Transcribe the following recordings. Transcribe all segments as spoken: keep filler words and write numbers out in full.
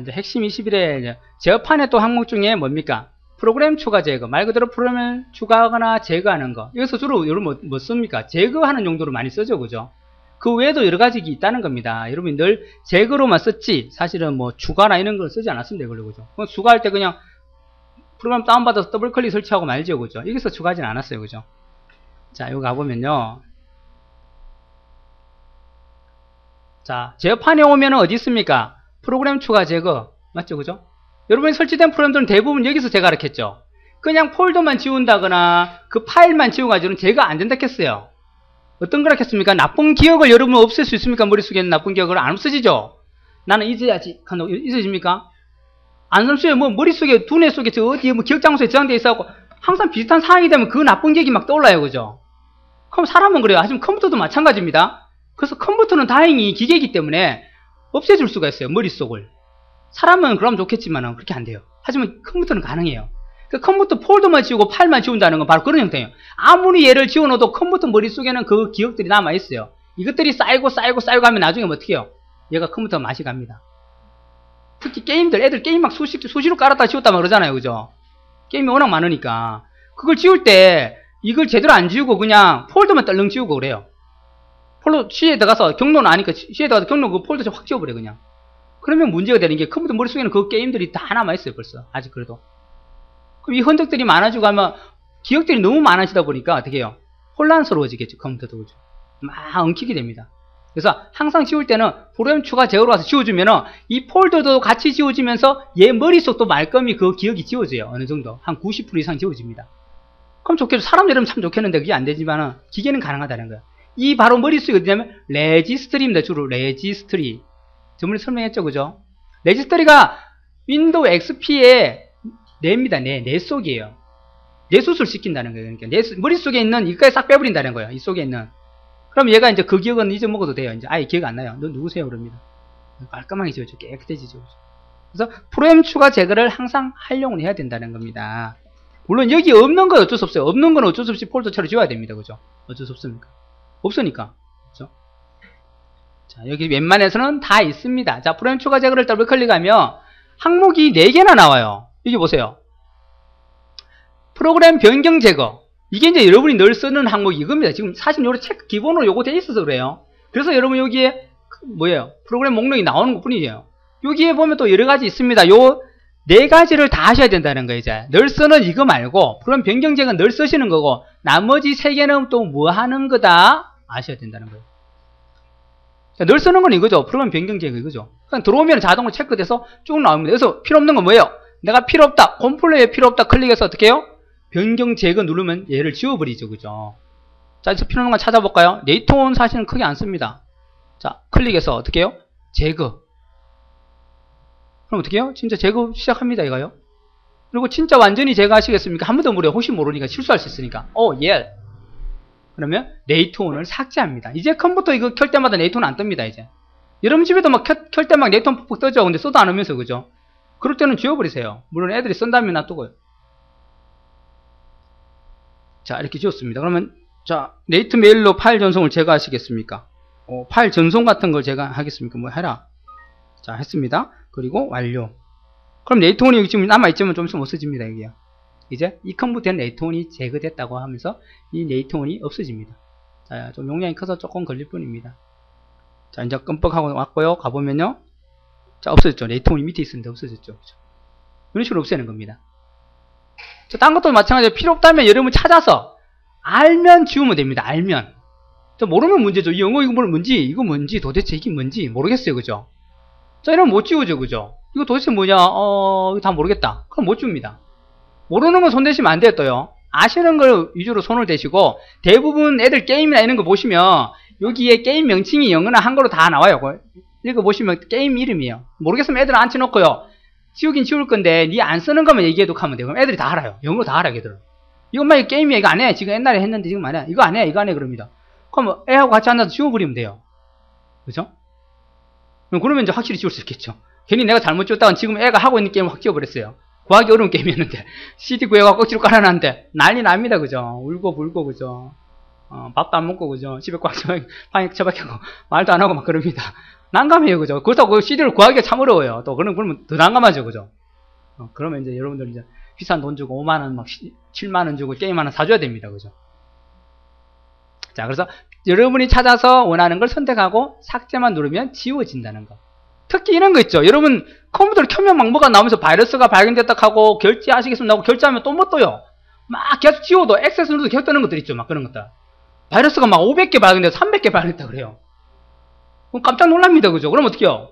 이제 핵심 이십 일에 제어판의 또 항목 중에 뭡니까? 프로그램 추가 제거. 말 그대로 프로그램을 추가하거나 제거하는 거. 여기서 주로 여러분 뭐, 뭐 씁니까? 제거하는 용도로 많이 쓰죠, 그죠? 그 외에도 여러 가지 있다는 겁니다. 여러분이 늘 제거로만 썼지 사실은 뭐 추가나 이런 걸 쓰지 않았습니다, 그걸로, 그죠? 그건 추가할 때 그냥 프로그램 다운받아서 더블 클릭 설치하고 말죠, 그죠? 여기서 추가하진 않았어요, 그죠? 자, 여기 가보면요. 자, 제어판에 오면은 어디 있습니까? 프로그램 추가 제거. 맞죠, 그죠? 여러분이 설치된 프로그램들은 대부분 여기서 제가 가르쳤죠. 그냥 폴더만 지운다거나 그 파일만 지워가지고는 제가 안 된다 했어요. 어떤 걸 했습니까? 나쁜 기억을 여러분 없앨 수 있습니까? 머릿속에는 나쁜 기억을 안 없어지죠? 나는 잊어야지. 잊어집니까? 안 없어요. 뭐 머릿속에, 두뇌 속에, 저 어디에 뭐 기억 장소에 저장되어 있어갖고 항상 비슷한 상황이 되면 그 나쁜 기억이 막 떠올라요. 그죠? 그럼 사람은 그래요. 하지만 컴퓨터도 마찬가지입니다. 그래서 컴퓨터는 다행히 기계이기 때문에 없애줄 수가 있어요. 머릿속을. 사람은 그럼 좋겠지만 그렇게 안 돼요. 하지만 컴퓨터는 가능해요. 그러니까 컴퓨터 폴더만 지우고 파일만 지운다는 건 바로 그런 형태예요. 아무리 얘를 지워놓아도 컴퓨터 머릿속에는 그 기억들이 남아있어요. 이것들이 쌓이고 쌓이고 쌓이고 하면 나중에 어떻게 해요? 얘가 컴퓨터 맛이 갑니다. 특히 게임들, 애들 게임 막 수시, 수시로 깔았다 지웠다 막 그러잖아요. 그죠? 게임이 워낙 많으니까. 그걸 지울 때 이걸 제대로 안 지우고 그냥 폴더만 떨렁 지우고 그래요. 폴더 C에 들어가서 경로는 아니까 C에 들어가서 경로 그 폴더 좀 확 지워버려 그냥. 그러면 문제가 되는 게 컴퓨터 머릿속에는 그 게임들이 다 남아있어요 벌써. 아직 그래도. 그럼 이 흔적들이 많아지고 하면 기억들이 너무 많아지다 보니까 어떻게 해요? 혼란스러워지겠죠. 컴퓨터도. 그죠? 막 엉키게 됩니다. 그래서 항상 지울 때는 프로그램 추가 제어로 가서 지워주면은 이 폴더도 같이 지워지면서 얘 머릿속도 말끔히 그 기억이 지워져요. 어느 정도. 한 구십 퍼센트 이상 지워집니다. 그럼 좋겠죠. 사람들은 참 좋겠는데 그게 안 되지만은 기계는 가능하다는 거예요. 이 바로 머릿속이 어디냐면 레지스트리입니다. 주로 레지스트리. 저번에 설명했죠, 그죠? 레지스트리가 윈도우 엑스피의 뇌입니다. 뇌, 뇌 속이에요. 뇌수술 시킨다는 거예요. 그러니까 뇌, 머릿속에 있는 이까지 싹 빼버린다는 거예요. 이 속에 있는. 그럼 얘가 이제 그 기억은 잊어먹어도 돼요. 이제 아예 기억 안 나요. 너 누구세요? 그럽니다. 깔끔하게 지워줘. 깨끗해지 지워줘. 그래서 프로그램 추가 제거를 항상 활용을 해야 된다는 겁니다. 물론 여기 없는 건 어쩔 수 없어요. 없는 건 어쩔 수 없이 폴더처럼 지워야 됩니다. 그죠? 어쩔 수 없습니까? 없으니까. 그죠? 자, 여기 웬만해서는 다 있습니다. 자, 프로그램 추가 제거를 더블 클릭하면 항목이 네 개나 나와요. 여기 보세요. 프로그램 변경 제거. 이게 이제 여러분이 늘 쓰는 항목이 이겁니다. 지금 사실 요거 체크 기본으로 요거 돼 있어서 그래요. 그래서 여러분 여기에 뭐예요? 프로그램 목록이 나오는 것 뿐이에요. 여기에 보면 또 여러 가지 있습니다. 요 네 가지를 다 하셔야 된다는 거예요. 이제 늘 쓰는 이거 말고 프로그램 변경 제거는 늘 쓰시는 거고 나머지 세 개는 또 뭐 하는 거다 아셔야 된다는 거예요. 늘 쓰는 건 이거죠. 프로그램 변경 제거 이거죠. 그냥 들어오면 자동으로 체크돼서 쭉 나옵니다. 그래서 필요 없는 건 뭐예요? 내가 필요 없다. 컴플레이에 필요 없다. 클릭해서 어떻게 해요? 변경 제거 누르면 얘를 지워버리죠. 그죠? 자, 여기서 필요한 거 찾아볼까요? 네이트온 사실은 크게 안 씁니다. 자, 클릭해서 어떻게 해요? 제거. 그럼 어떻게 해요? 진짜 제거 시작합니다. 이거요. 그리고 진짜 완전히 제거하시겠습니까? 한 번 더 물어요. 혹시 모르니까 실수할 수 있으니까. 오, 예. 그러면 네이트온을 삭제합니다. 이제 컴퓨터 이거 켤 때마다 네이트온 안 뜹니다. 이제. 여러분 집에도 막 켤 때 막 네이트온 푹푹 떠죠. 근데 써도 안 오면서 그죠? 그럴 때는 지워버리세요. 물론 애들이 쓴다면 놔두고요. 자, 이렇게 지웠습니다. 그러면 자 네이트 메일로 파일 전송을 제거하시겠습니까? 어, 파일 전송 같은 걸 제가 하겠습니까? 뭐 해라. 자, 했습니다. 그리고 완료. 그럼 네이트온이 여기 지금 남아있지만 좀 있으면 없어집니다. 여기요. 이제 이 컴퓨터에 네이트온이 제거됐다고 하면서 이 네이트온이 없어집니다. 자, 좀 용량이 커서 조금 걸릴 뿐입니다. 자, 이제 끔뻑하고 왔고요. 가보면요. 자, 없어졌죠. 네이트온이 밑에 있었는데 없어졌죠. 그렇죠? 이런 식으로 없애는 겁니다. 자, 딴 것도 마찬가지로 필요 없다면 여러분 찾아서 알면 지우면 됩니다. 알면. 자, 모르면 문제죠. 이 영어 이거 뭔지, 이거 뭔지, 도대체 이게 뭔지 모르겠어요. 그죠? 자, 이러면 못 지우죠. 그죠? 이거 도대체 뭐냐? 어, 다 모르겠다. 그럼 못 지웁니다. 모르는 건 손 대시면 안 돼요. 또요. 아시는 걸 위주로 손을 대시고 대부분 애들 게임이나 이런 거 보시면 여기에 게임 명칭이 영어나 한글로 다 나와요. 읽어보시면 게임 이름이에요. 모르겠으면 애들 앉혀놓고요. 지우긴 지울 건데 니 안 쓰는 것만 얘기해도 하면 돼요. 그럼 애들이 다 알아요. 영어 다 알아. 걔들 이것만 게임이야. 이거 안 해. 지금 옛날에 했는데 지금 안 해. 이거 안 해. 이거 안 해. 그럽니다. 그럼 애하고 같이 앉아서 지워버리면 돼요. 그죠? 그러면 이제 확실히 지울 수 있겠죠. 괜히 내가 잘못 지웠다간 지금 애가 하고 있는 게임을 확 지워버렸어요. 구하기 어려운 게임이었는데 씨디 구해가 꼭지로 깔아놨는데 난리 납니다. 그죠? 울고 불고 그죠? 어, 밥도 안 먹고 그죠? 집에 꽉 처박히고 말도 안 하고 막 그럽니다. 난감해요, 그죠? 그렇다고 씨디를 구하기가 참 어려워요. 또 그런 그러면 더 난감하죠, 그죠? 어, 그러면 이제 여러분들 이제 비싼 돈 주고 오만 원, 막 칠만 원 주고 게임 하나 사줘야 됩니다, 그죠? 자, 그래서 여러분이 찾아서 원하는 걸 선택하고 삭제만 누르면 지워진다는 거. 특히 이런 거 있죠. 여러분 컴퓨터를 켜면 막 뭐가 나오면서 바이러스가 발견됐다 하고 결제하시겠습니다 하고 결제하면 또 뭐 떠요. 막 계속 지워도 액세스 누르도 계속 뜨는 것들 있죠. 막 그런 것들. 바이러스가 막 오백 개 발견돼서 삼백 개 발견됐다 그래요. 그럼 깜짝 놀랍니다, 그죠? 그럼 어떡해요?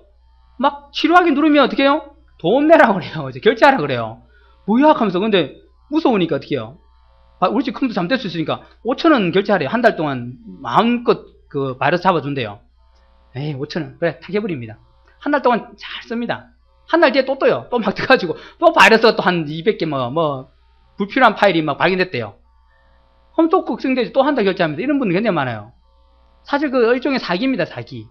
막 치료하기 누르면 어떡해요? 돈 내라 그래요. 이제 결제하라 그래요. 뭐야 하면서. 근데 무서우니까 어떡해요? 우리 집 컴퓨터 잠들 수 있으니까 오천 원 결제하래요. 한 달 동안 마음껏 그 바이러스 잡아준대요. 에이, 오천 원 그래 탁해버립니다. 한 달 동안 잘 씁니다. 한 달 뒤에 또 떠요. 또 막 떠가지고 또 바이러스가 또 한 이백 개 뭐 뭐 불필요한 파일이 막 발견됐대요. 그럼 또 걱정되지. 또 한 달 결제합니다. 이런 분들 굉장히 많아요. 사실 그 일종의 사기입니다. 사기.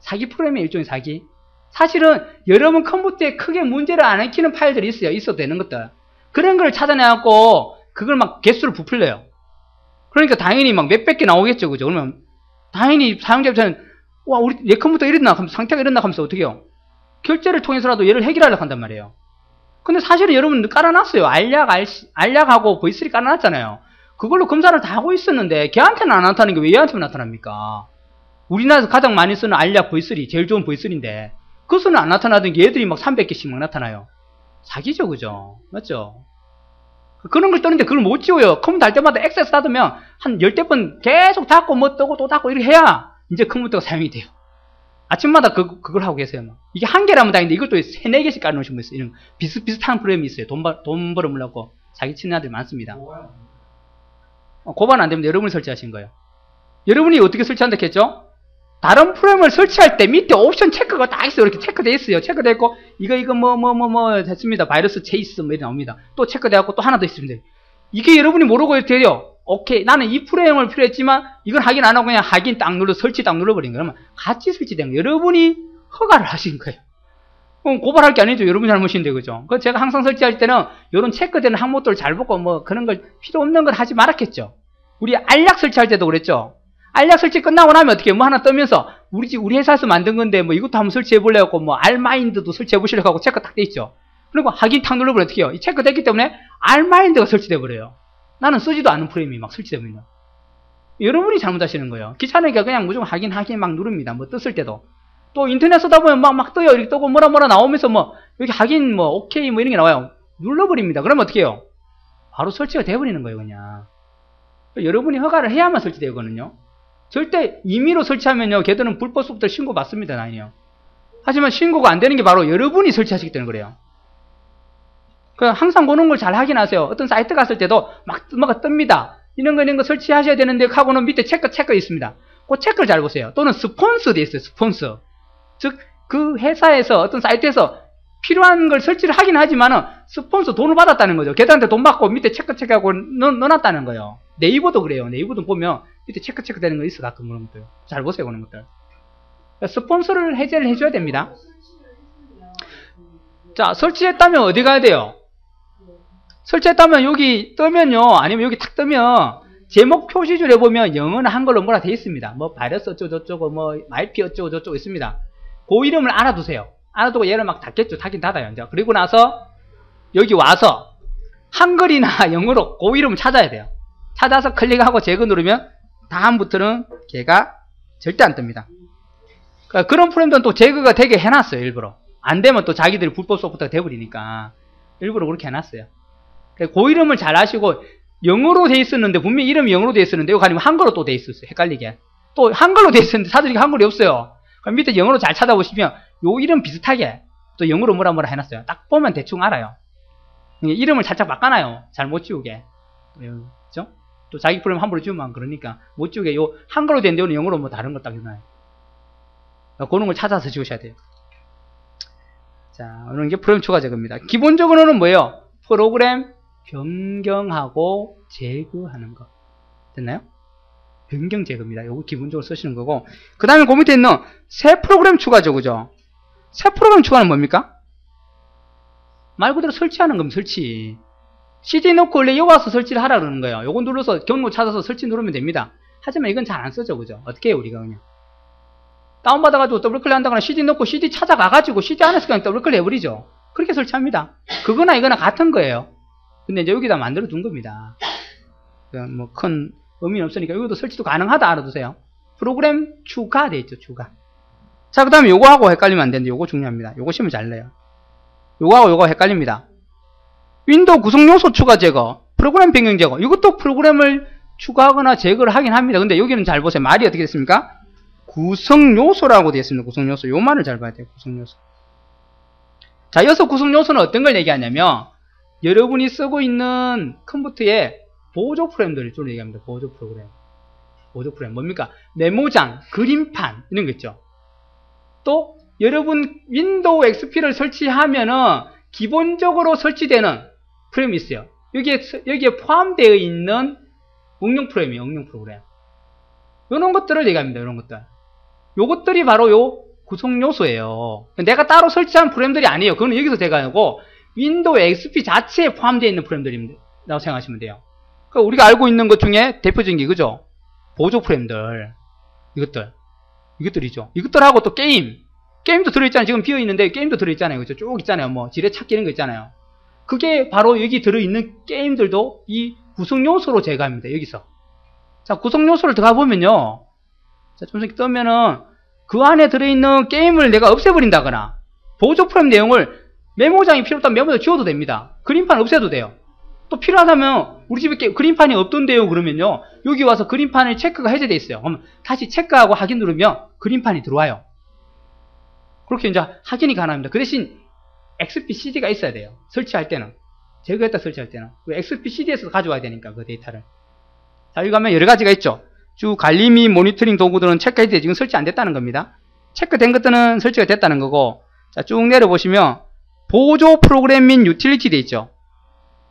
사기 프로그램의 일종의 사기. 사실은 여러분 컴퓨터에 크게 문제를 안 일으키는 파일들이 있어요. 있어도 되는 것들. 그런 걸 찾아내갖고 그걸 막 개수를 부풀려요. 그러니까 당연히 막 몇백 개 나오겠죠, 그죠? 그러면 당연히 사용자 입장에서는 와, 우리 내 컴퓨터 이랬나? 상태가 이랬나? 하면서 어떻게 해요? 결제를 통해서라도 얘를 해결하려고 한단 말이에요. 근데 사실은 여러분 깔아놨어요. 알약, 알씨, 알약하고 브이쓰리 깔아놨잖아요. 그걸로 검사를 다 하고 있었는데 걔한테는 안 나타나는 게 왜 얘한테만 나타납니까? 우리나라에서 가장 많이 쓰는 알약 브이쓰리, 제일 좋은 브이쓰리인데 그것은 안 나타나던 게 얘들이 막 삼백 개씩 막 나타나요. 사기죠, 그죠? 맞죠? 그런 걸 떠는데 그걸 못 지워요. 컴퓨터 할 때마다 액세스 닫으면 한 열댓 번 계속 닫고 뭐 뜨고 또 닫고 이렇게 해야 이제 컴퓨터가 사용이 돼요. 아침마다 그, 그걸 하고 계세요. 막. 이게 한 개라면 다행인데 이걸 또 세네 개씩 깔아놓으신 분 있어요. 이런 비슷비슷한 프로그램이 있어요. 돈, 돈 벌어보려고 사기치는 아들 많습니다. 어, 고발 안 되면 여러분이 설치하신 거예요. 여러분이 어떻게 설치한다고 했죠? 다른 프로그램을 설치할 때 밑에 옵션 체크가 딱 있어요. 이렇게 체크되어 있어요. 체크되어 있고, 이거, 이거, 뭐, 뭐, 뭐, 뭐, 됐습니다. 바이러스 체이스, 뭐, 이렇게 나옵니다. 또 체크되어 있고, 또 하나 더 있습니다. 이게 여러분이 모르고 해도 돼요. 오케이. 나는 이 프로그램을 필요했지만, 이건 확인 안 하고 그냥 확인 딱 눌러, 설치 딱 눌러버린 거예요. 그러면 같이 설치된 거예요. 여러분이 허가를 하신 거예요. 그럼 고발할 게 아니죠. 여러분 잘못인데, 그죠? 그 제가 항상 설치할 때는, 이런 체크되는 항목들을 잘 보고, 뭐, 그런 걸, 필요 없는 걸 하지 말았겠죠. 우리 알약 설치할 때도 그랬죠. 알약 설치 끝나고 나면 어떻게 뭐 하나 뜨면서 우리 집 우리 회사에서 만든 건데 뭐 이것도 한번 설치해 볼래 하고 뭐 알마인드도 설치해 보시려고 하고 체크 딱 돼 있죠. 그리고 확인 탁 눌러버려 어떻게 해요? 이 체크 됐기 때문에 알마인드가 설치돼 버려요. 나는 쓰지도 않은 프레임이 막 설치됩니다. 여러분이 잘못하시는 거예요. 귀찮으니까 그냥 무조건 확인 확인 막 누릅니다. 뭐 떴을 때도 또 인터넷 쓰다 보면 막 막 떠요. 이렇게 뜨고 뭐라 뭐라 나오면서 뭐 여기 확인 뭐 오케이 뭐 이런 게 나와요. 눌러버립니다. 그러면 어떻게 해요? 바로 설치가 돼 버리는 거예요, 그냥. 여러분이 허가를 해야만 설치되거든요. 절대 임의로 설치하면요, 걔들은 불법 소프트 신고 받습니다, 나이요. 하지만 신고가 안 되는 게 바로 여러분이 설치하시기 때문에 그래요. 그냥 항상 보는 걸 잘 확인하세요. 어떤 사이트 갔을 때도 막 뭐가 뜹니다. 이런 거 이런 거 설치하셔야 되는데 하고는 밑에 체크 체크 있습니다. 그 체크를 잘 보세요. 또는 스폰서 돼 있어요, 스폰서. 즉 그 회사에서 어떤 사이트에서 필요한 걸 설치를 하긴 하지만은 스폰서 돈을 받았다는 거죠. 걔들한테 돈 받고 밑에 체크 체크하고 넣, 넣어놨다는 거예요. 네이버도 그래요. 네이버도 보면 밑에 체크 체크 되는 거 있어 가끔 그런 것들. 잘 보세요 그런 것들. 스폰서를 해제를 해줘야 됩니다. 자, 설치했다면 어디 가야 돼요? 설치했다면 여기 뜨면요, 아니면 여기 탁 뜨면 제목 표시줄에 보면 영어나 한글로 뭐라 돼 있습니다. 뭐 바이러스 어쩌고 저쩌고 뭐 마이피 어쩌고 저쩌고 있습니다. 그 이름을 알아두세요. 알아두고 얘를 막 닫겠죠. 닫긴 닫아요. 이제 그리고 나서 여기 와서 한글이나 영어로 그 이름을 찾아야 돼요. 찾아서 클릭하고 제거 누르면 다음부터는 걔가 절대 안 뜹니다. 그러니까 그런 프레임들은 또 제거가 되게 해놨어요. 일부러 안 되면 또 자기들이 불법 소프트가 돼버리니까 일부러 그렇게 해놨어요. 그 이름을 잘 아시고 영어로 돼 있었는데 분명히 이름이 영어로 돼 있었는데 이거 아니면 한글로 또 돼 있었어요. 헷갈리게 또 한글로 돼 있었는데 사전이 한글이 없어요. 그럼 밑에 영어로 잘 찾아보시면 요 이름 비슷하게 또 영어로 뭐라 뭐라 해놨어요. 딱 보면 대충 알아요. 이름을 살짝 바꿔놔요. 잘 못 지우게. 그렇죠? 또 자기 프로그램 함부로 지우면 그러니까 못 지우게 요 한글로 된 데는 영어로 뭐 다른 거 딱 해놔요. 그런 걸 찾아서 지우셔야 돼요. 자, 이런 게 프로그램 추가 제거입니다. 기본적으로는 뭐예요? 프로그램 변경하고 제거하는 거. 됐나요? 변경 제거입니다. 요거 기본적으로 쓰시는 거고. 그 다음에 그 밑에 있는 새 프로그램 추가죠, 그죠? 새 프로그램 추가는 뭡니까? 말 그대로 설치하는 겁니다. 설치. 씨디 놓고 원래 여기 와서 설치를 하라 그러는 거예요. 요거 눌러서 경로 찾아서 설치 누르면 됩니다. 하지만 이건 잘 안 쓰죠, 그죠? 어떻게 해요, 우리가 그냥? 다운받아가지고 더블클릭 한다거나 씨디 넣고 씨디 찾아가가지고 씨디 안에서 그냥 더블클릭 해버리죠. 그렇게 설치합니다. 그거나 이거나 같은 거예요. 근데 이제 여기다 만들어 둔 겁니다. 뭐 큰 의미는 없으니까 이것도 설치도 가능하다 알아두세요. 프로그램 추가 돼 있죠. 추가. 자, 그 다음에 요거하고 헷갈리면 안 되는데 요거 중요합니다. 요거 시험 잘 내요. 요거하고 요거 헷갈립니다. 윈도우 구성 요소 추가 제거, 프로그램 변경 제거. 이것도 프로그램을 추가하거나 제거를 하긴 합니다. 근데 여기는 잘 보세요. 말이 어떻게 됐습니까? 구성 요소라고 되어 있습니다. 구성 요소. 요 말을 잘 봐야 돼요. 구성 요소. 자, 여기서 구성 요소는 어떤 걸 얘기하냐면 여러분이 쓰고 있는 컴퓨터에 보조 프로그램들을 주로 얘기합니다. 보조 프로그램. 보조 프로그램. 뭡니까? 메모장, 그림판 이런 거 있죠. 또 여러분 윈도우 엑스피를 설치하면은 기본적으로 설치되는 프로그램이 있어요. 여기에 여기에 포함되어 있는 응용 프로그램이에요. 응용 프로그램. 이런 것들을 얘기합니다. 이런 것들. 요것들이 바로 요 구성 요소예요. 내가 따로 설치한 프로그램들이 아니에요. 그건 여기서 제가 하고 윈도우 엑스피 자체에 포함되어 있는 프로그램들이라고 생각하시면 돼요. 그러니까 우리가 알고 있는 것 중에 대표적인 게 그죠? 보조 프로그램들. 이것들. 이것들이죠. 이것들하고 또 게임. 게임도 들어있잖아요. 지금 비어있는데 게임도 들어있잖아요. 그죠? 쭉 있잖아요. 뭐 지뢰 찾기 이런 거 있잖아요. 그게 바로 여기 들어있는 게임들도 이 구성 요소로 제거합니다. 여기서. 자, 구성 요소를 들어가 보면요. 자, 좀 이렇게 뜨면은 그 안에 들어있는 게임을 내가 없애버린다거나 보조 프로그램 내용을 메모장이 필요 없다면 메모장 지워도 됩니다. 그림판 없애도 돼요. 또 필요하다면 우리 집에 그림판이 없던데요 그러면요. 여기 와서 그림판의 체크가 해제되어 있어요. 그럼 다시 체크하고 확인 누르면 그림판이 들어와요. 그렇게 이제 확인이 가능합니다. 그 대신 엑스피씨디가 있어야 돼요. 설치할 때는. 제거했다 설치할 때는. 엑스피씨디에서 가져와야 되니까 그 데이터를. 자, 여기 가면 여러 가지가 있죠. 주 관리 및 모니터링 도구들은 체크해제돼 지금 설치 안 됐다는 겁니다. 체크된 것들은 설치가 됐다는 거고. 자, 쭉 내려보시면 보조 프로그램 및 유틸리티 돼 있죠.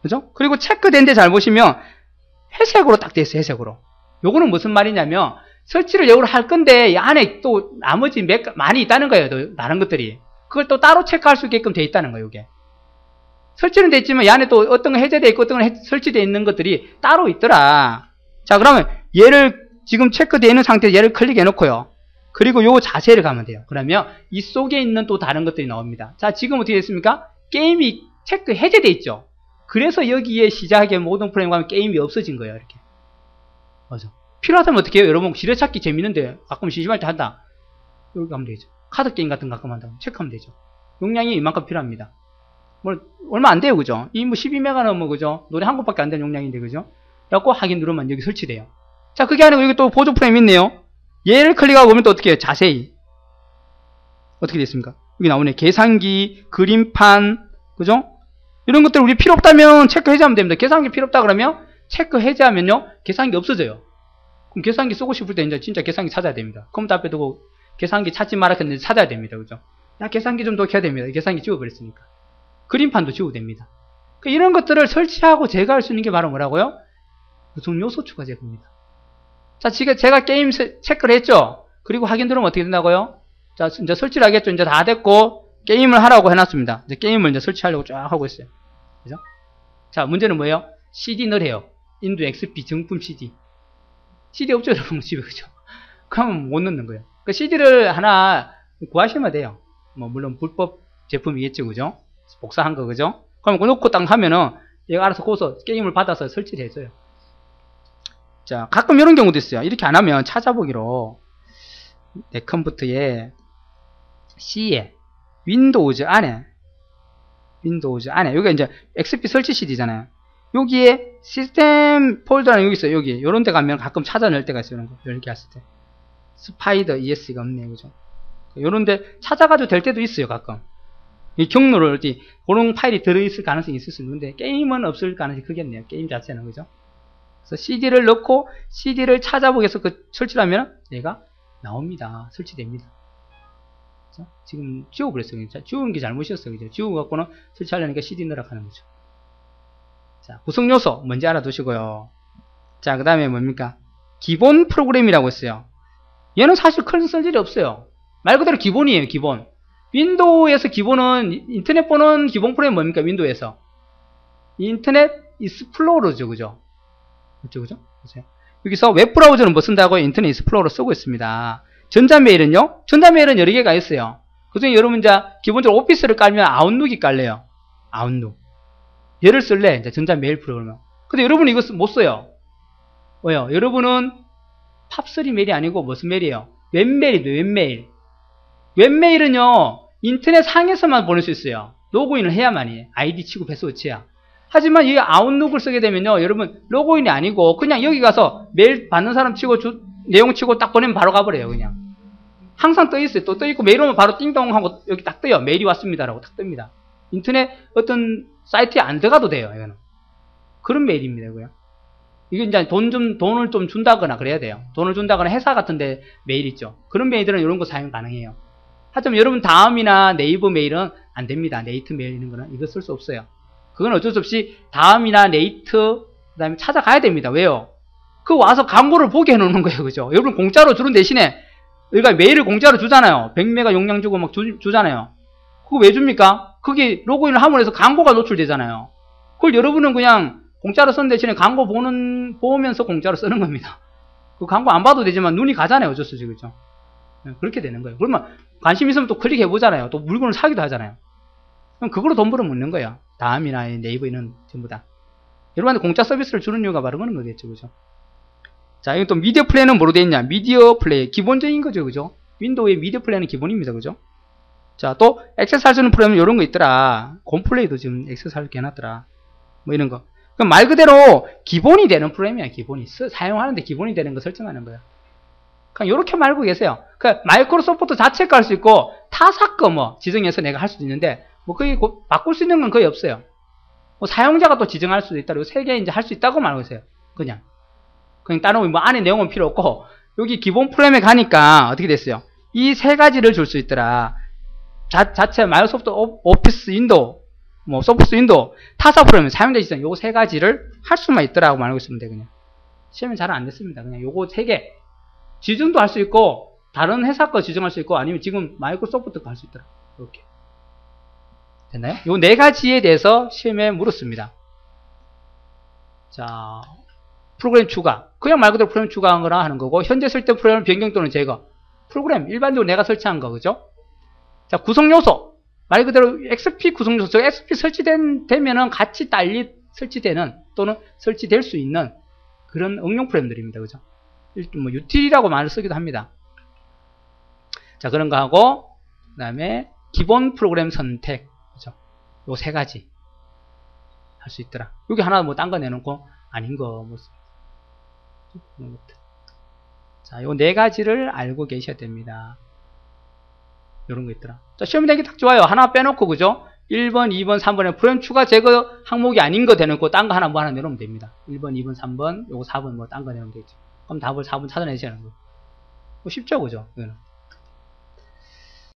그죠? 그리고 체크된 데 잘 보시면 회색으로 딱 돼 있어요. 회색으로. 요거는 무슨 말이냐면 설치를 요구를 할 건데 이 안에 또 나머지 몇 많이 있다는 거예요. 또 다른 것들이. 그걸 또 따로 체크할 수 있게끔 돼 있다는 거예요. 요게. 설치는 돼 있지만 이 안에 또 어떤 거 해제돼 있고 어떤 거 설치되어 있는 것들이 따로 있더라. 자, 그러면 얘를 지금 체크되어 있는 상태에서 얘를 클릭해 놓고요. 그리고 요 자세를 가면 돼요. 그러면 이 속에 있는 또 다른 것들이 나옵니다. 자, 지금 어떻게 됐습니까? 게임이 체크 해제돼 있죠. 그래서 여기에 시작에 모든 프레임 가면 게임이 없어진 거예요. 이렇게. 맞아. 필요하다면 어떻게 해요? 여러분 지뢰찾기 재밌는데 가끔 심심할 때 한다. 여기 가면 되죠. 카드 게임 같은 거 가끔 한다. 체크하면 되죠. 용량이 이만큼 필요합니다. 뭐 얼마 안 돼요, 그죠? 이 뭐 십이 메가 넘어 그죠? 노래 한 곡밖에 안 되는 용량인데 그죠? 그래갖고 확인 누르면 여기 설치돼요. 자, 그게 아니고 여기 또 보조 프레임 있네요. 얘를 클릭하고 보면 또 어떻게 해요? 자세히. 어떻게 됐습니까? 여기 나오네. 계산기, 그림판, 그죠? 이런 것들 우리 필요 없다면 체크 해제하면 됩니다. 계산기 필요 없다 그러면 체크 해제하면요. 계산기 없어져요. 그럼 계산기 쓰고 싶을 때 이제 진짜 계산기 찾아야 됩니다. 컴퓨터 앞에 두고 계산기 찾지 말아 했는데 찾아야 됩니다. 그죠? 나 계산기 좀 더 켜야 됩니다. 계산기 지워버렸으니까. 그림판도 지워됩니다. 그러니까 이런 것들을 설치하고 제거할 수 있는 게 바로 뭐라고요? 구성 요소 추가 제거입니다. 자, 지금 제가 게임 체크를 했죠? 그리고 확인 누르면 어떻게 된다고요? 자, 이제 설치를 하겠죠? 이제 다 됐고, 게임을 하라고 해놨습니다. 이제 게임을 이제 설치하려고 쫙 하고 있어요. 그죠? 자, 문제는 뭐예요? 씨디 넣으래요. 인두 엑스피 정품 씨디. 씨디 없죠? 여러분 집에, 그죠? 그럼 못 넣는 거예요. 그 씨디를 하나 구하시면 돼요. 뭐, 물론 불법 제품이겠죠? 그죠? 복사한 거, 그죠? 그럼 넣고 딱 하면은, 얘가 알아서 거기서 게임을 받아서 설치를 해줘요. 자, 가끔 이런 경우도 있어요. 이렇게 안 하면 찾아보기로 내 컴퓨터에 C에 윈도우즈 안에 윈도우즈 안에 여기가 이제 엑스피 설치 씨디잖아요. 여기에 시스템 폴더는 여기 있어요. 여기 이런 데 가면 가끔 찾아 넣을 때가 있어요. 이런 거 이렇게 했을 때 스파이더 이에스가 없네요. 그죠? 이런 데 찾아가도 될 때도 있어요. 가끔 이 경로를 어디 그런 파일이 들어있을 가능성이 있을 수 있는데 게임은 없을 가능성이 크겠네요. 게임 자체는. 그죠? 그래서 씨디를 넣고 씨디를 찾아보기 위해서 그 설치를 하면 얘가 나옵니다. 설치됩니다. 그죠? 지금 지워버렸어요. 지우는 게 잘못이었어요. 그죠? 지우고갖고는 설치하려니까 씨디 넣으라고 하는 거죠. 자, 구성 요소 뭔지 알아두시고요. 자, 그 다음에 뭡니까? 기본 프로그램이라고 했어요. 얘는 사실 큰 쓸 일이 없어요. 말 그대로 기본이에요. 기본. 윈도우에서 기본은 인터넷 보는 기본 프로그램 뭡니까? 윈도우에서 인터넷 익스플로러죠. 그죠? 그죠, 그죠? 보세요. 여기서 웹브라우저는 뭐 쓴다고요? 인터넷 익스플로러 쓰고 있습니다. 전자메일은요? 전자메일은 여러 개가 있어요. 그 중에 여러분 이제 기본적으로 오피스를 깔면 아웃룩이 깔려요. 아웃룩. 얘를 쓸래? 이제 전자메일 프로그램. 근데 여러분은 이거 못 써요. 왜요? 여러분은 팝쓰리 메일이 아니고 무슨 메일이에요? 웹메일이에요, 웹메일. 웹메일은요, 인터넷 상에서만 보낼 수 있어요. 로그인을 해야만 해. 아이디 치고 패스워치야. 하지만 이 아웃룩을 쓰게 되면요, 여러분, 로그인이 아니고, 그냥 여기 가서 메일 받는 사람 치고, 주, 내용 치고 딱 보내면 바로 가버려요, 그냥. 항상 떠있어요. 또 떠있고, 메일 오면 바로 띵동 하고, 여기 딱 떠요. 메일이 왔습니다라고 딱 뜹니다. 인터넷 어떤 사이트에 안 들어가도 돼요, 이거는. 그런 메일입니다, 이거요. 이게 이제 돈 좀, 돈을 좀 준다거나 그래야 돼요. 돈을 준다거나 회사 같은데 메일 있죠. 그런 메일들은 이런 거 사용 가능해요. 하지만 여러분 다음이나 네이버 메일은 안 됩니다. 네이트 메일 이런 거는 이거 쓸 수 없어요. 그건 어쩔 수 없이 다음이나 네이트, 그 다음에 찾아가야 됩니다. 왜요? 그 와서 광고를 보게 해놓는 거예요. 그죠? 여러분 공짜로 주는 대신에, 여기가 메일을 공짜로 주잖아요. 백 메가 용량 주고 막 주, 주잖아요. 그거 왜 줍니까? 그게 로그인을 함으로써 광고가 노출되잖아요. 그걸 여러분은 그냥 공짜로 쓰는 대신에 광고 보는, 보면서 공짜로 쓰는 겁니다. 그 광고 안 봐도 되지만 눈이 가잖아요. 어쩔 수 없이. 그죠? 그렇게 되는 거예요. 그러면 관심 있으면 또 클릭해보잖아요. 또 물건을 사기도 하잖아요. 그럼 그걸로 돈 벌어먹는 거예요. 다음이나 네이버 이런 전부 다. 여러분한테 공짜 서비스를 주는 이유가 바로 그런 거겠죠. 그죠? 자, 이건 또 미디어 플레이는 뭐로 되어 있냐? 미디어 플레이. 기본적인 거죠. 그죠? 윈도우의 미디어 플레이는 기본입니다. 그죠? 자, 또 액세스 할 수 있는 프로그램은 이런 거 있더라. 곰플레이도 지금 액세스 할 게 해놨더라. 뭐 이런 거. 그럼 말 그대로 기본이 되는 프로그램이야. 기본이. 쓰, 사용하는데 기본이 되는 거 설정하는 거야. 그냥 요렇게 말고 계세요. 그러니까 마이크로소프트 자체가 할 수 있고 타사 거 뭐 지정해서 내가 할 수도 있는데 뭐 거의 바꿀 수 있는 건 거의 없어요. 뭐 사용자가 또 지정할 수도 있다. 요 세 개 이제 할 수 있다고 말하고 있어요. 그냥. 그냥 따로 뭐 안에 내용은 필요 없고 여기 기본 프로그램에 가니까 어떻게 됐어요? 이 세 가지를 줄 수 있더라. 자, 자체 마이크로소프트 오피스 윈도우 뭐 소프트 윈도우 타사 프로그램 사용자 지정 요거 세 가지를 할 수만 있더라고 말하고 있으면 돼. 그냥 시험이 잘 안 됐습니다. 그냥 요거 세 개 지정도 할 수 있고 다른 회사 거 지정할 수 있고 아니면 지금 마이크로소프트 거 할 수 있더라. 이렇게 됐나요? 요 네 가지에 대해서 시험에 물었습니다. 자, 프로그램 추가 그냥 말 그대로 프로그램 추가한 거나 하는 거고 현재 쓸 때 프로그램 변경 또는 제거 프로그램 일반적으로 내가 설치한 거 그죠? 자, 구성 요소 말 그대로 엑스피 구성 요소 즉 엑스피 설치된 되면은 같이 달리 설치되는 또는 설치될 수 있는 그런 응용 프로그램들입니다. 그죠? 뭐 유틸이라고 말을 쓰기도 합니다. 자, 그런 거 하고 그다음에 기본 프로그램 선택 그죠? 요 세 가지 할 수 있더라. 여기 하나 뭐 딴 거 내놓고 아닌 거 뭐 자, 요 네 가지를 알고 계셔야 됩니다. 요런 거 있더라. 자, 시험 되기 딱 좋아요. 하나 빼놓고, 그죠? 일 번, 이 번, 삼 번에 프로그램 추가 제거 항목이 아닌 거 대놓고, 딴 거 하나 뭐 하나 내놓으면 됩니다. 일 번, 이 번, 삼 번, 요거 사 번 뭐 딴 거 내놓으면 되겠죠. 그럼 답을 사 번 찾아내시는 거. 뭐 쉽죠, 그죠? 이거는.